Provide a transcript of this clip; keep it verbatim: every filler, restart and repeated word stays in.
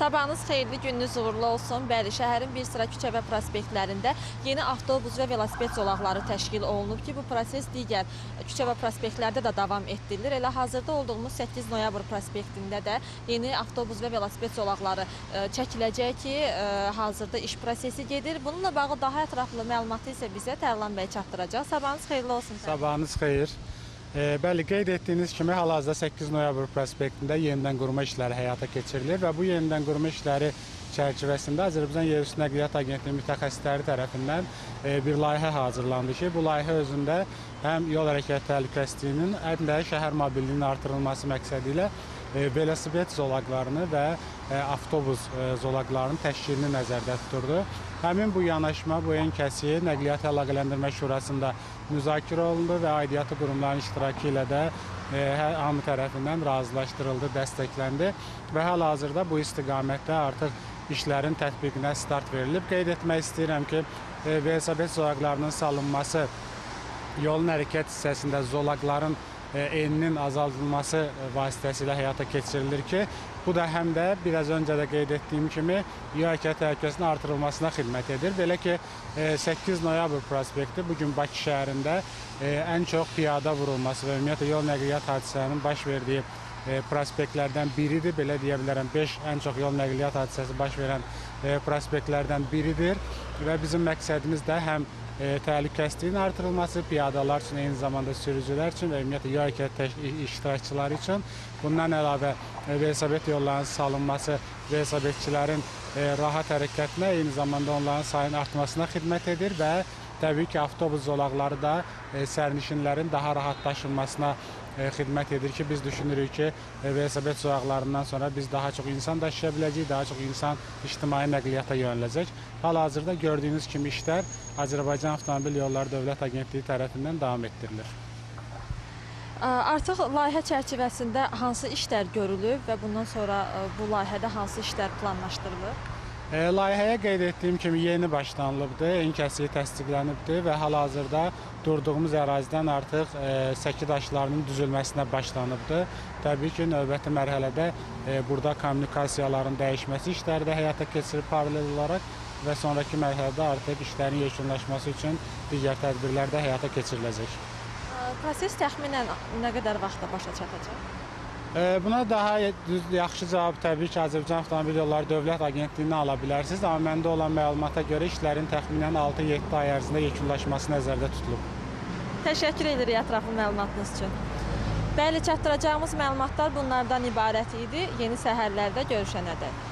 Sabahınız xeyirli, gününüz uğurlu olsun. Bəli, şəhərin bir sıra küçə və prospektlərində yeni avtobus və velosiped zolaqları təşkil olunub ki, bu proses digər küçə və prospektlərdə də davam etdirilir. Elə hazırda olduğumuz səkkiz noyabr prospektində də yeni avtobus və velosiped zolaqları çəkiləcək ki, hazırda iş prosesi gedir. Bununla bağlı daha ətraflı məlumatı isə bizə Tərlan bəy çatdıracaq. Sabahınız xeyirli olsun. Sabahınız xeyir. E, bəli, qeyd etdiyiniz kimi hal-hazırda səkkiz noyabr prospektində yenidən qurma işləri həyata keçirilir və bu yenidən qurma işləri çərçivəsində Azərbaycan Yerüstü Nəqliyyat Agentliyinin mütəxəssisləri tərəfindən e, bir layihə hazırlandı ki, bu layihə özündə həm yol hərəkət təhlükəsizliyinin, həm də şəhər mobilliyinin artırılması məqsədi ilə e, velosiped zolaqlarını və e, avtobus e, zolaqlarının təşkilini nəzərdə tuturdu. Həmin bu yanaşma, bu enkəsi Nəqliyyat Əlaqələndirmə Şurasında müzakirə olundu və aidiyyatı qurumların iştirakı ilə də e, hər hamı tərəfindən razılaşdırıldı, dəstəkləndi və hal-hazırda bu istiqamətdə artıq işlərin tətbiqinə start verilib. Qeyd etmək istəyirəm ki, e, velosiped zolaqlarının salınması, yolun hərəkət hissəsində zolaqların eninin azaldılması vasitəsilə həyata keçirilir ki, bu da həm də biraz öncə də qeyd etdiyim kimi yol hərəkət təhlükəsizliyinin artırılmasına xidmət edir. Belə ki, səkkiz noyabr prospekti bugün Bakı şəhərində ən çox piyada vurulması və ümumiyyətlə yol nəqliyyat hadisələrinin baş verdiyi prospektlərdən biridir. Belə deyə bilərəm, beş ən çox yol nəqliyyat hadisəsi baş verən prospektlərdən biridir və bizim məqsədimiz də həm təhlükəsizliyin artırılması, piyadalar üçün, eyni zamanda sürücülər üçün və ümumiyyətlə yol hərəkət iştirakçıları üçün. Bundan əlavə velosiped yollarının salınması velosipedçilərin rahat hərəkətinə, eyni zamanda onların sayının artmasına xidmət edir və təbii ki, avtobus zolaqları da sərnişinlərin daha rahat daşınmasına xidmət edir ki, biz düşünürük ki, velosiped zolaqlarından sonra biz daha çox insan daşıya biləcəyik, daha çox insan ictimai nəqliyyata yönələcək. Hal-hazırda gördüyünüz kimi işlər Azərbaycan Avtomobil Yolları Dövlət Agentliyi tərəfindən davam etdirilir. Artıq layihə çərçivəsində hansı işlər görülüb və bundan sonra bu layihədə hansı işlər planlaşdırılıb? Layihəyə qeyd etdiyim kimi yeni başlanılıbdır, enkəsi təsdiqlənibdir və hal-hazırda durduğumuz ərazidən artıq səki daşlarının düzülməsinə başlanıbdır. Təbii ki, növbəti mərhələdə burada kommunikasiyaların dəyişməsi işləri də həyata keçirib paralel olaraq və sonraki mərhələdə artıq işlərin yekunlaşması üçün digər tədbirlər də həyata keçiriləcək. Proses təxminən nə qədər vaxtda başa çatacaq? Buna daha yaxşı cavab təbii ki, Azərbaycan Avtomobil Yolları Dövlət Agentliyini ala bilərsiniz, amma məndə olan məlumata görə işlərin təxminən altı yeddi ay ərzində yekunlaşması nəzərdə tutulub. Təşəkkür edirik ətraflı məlumatınız üçün. Bəli, çatdıracağımız məlumatlar bunlardan ibarət idi. Yeni səhərlərdə görüşənədək.